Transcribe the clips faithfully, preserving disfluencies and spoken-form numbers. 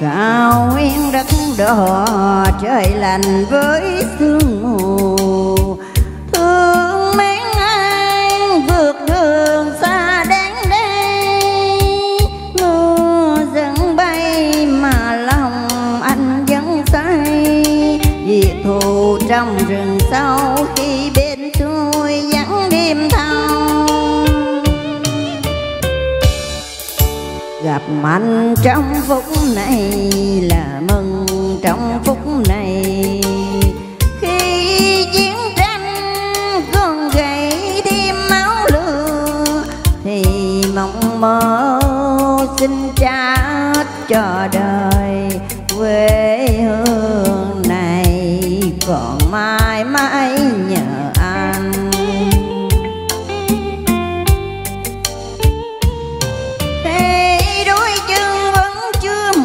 cao nguyên đất đỏ trời lành với sương mù, thương mến anh vượt đường xa đến đây. Mưa vẫn bay mà lòng anh vẫn say vì thù trong rừng sâu khi bên tôi vắng đêm thâu. Gặp anh trong phút này là mừng trong phút này, khi chiến tranh còn gầy thêm máu lửa thì mộng mơ xin cha cho đời quê hương này còn mãi mãi nhớ anh.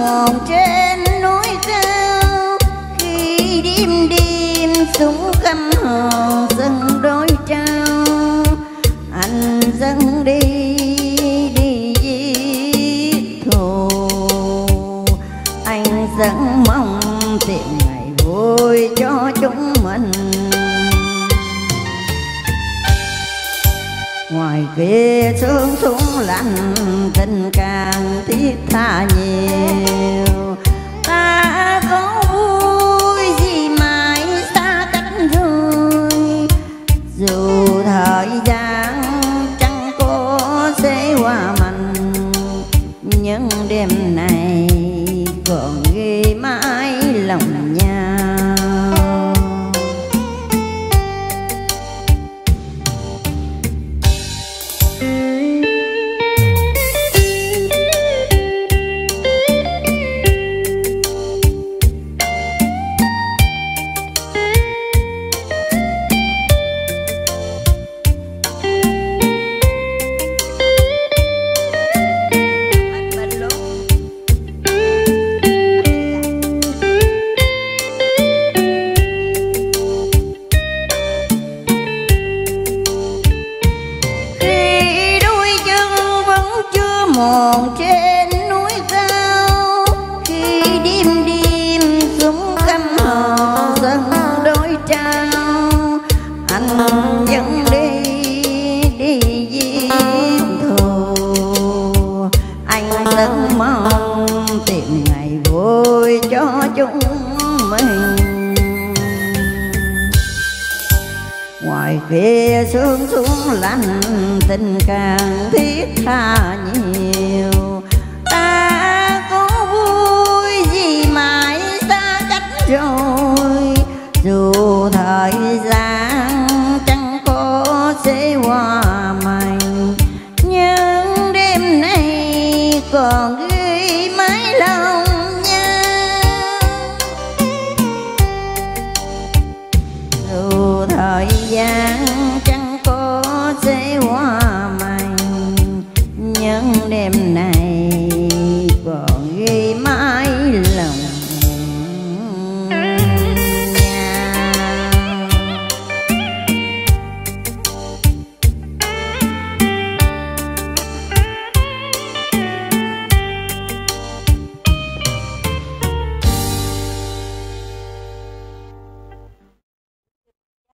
Một trên núi cao khi đêm đêm súng căm hò dâng đôi trao, anh dâng đi đi giết thù, anh dâng mong tìm ngày vui cho chúng mình. Ngoài kia sương xuống lạnh tình càng thiết tha nhiều, ta có vui gì mãi xa cách rồi, dù thời gian chẳng có sẽ qua mình những đêm này còn ghi mãi lòng nhau. Một trên núi cao khi đêm đêm súng căm hò dâng đôi trao, anh vẫn đi đi giết thù, anh vẫn mong tìm ngày vui cho chúng mình. Ngoài kia sương xuống lạnh tình càng thiết tha nhiều, ta có vui gì mãi xa cách rồi, dù thời gian chẳng có sẽ qua mình nhưng đêm nay còn ghi mãi lòng nhau. Dù thời gian chẳng có sẽ qua mình những đêm này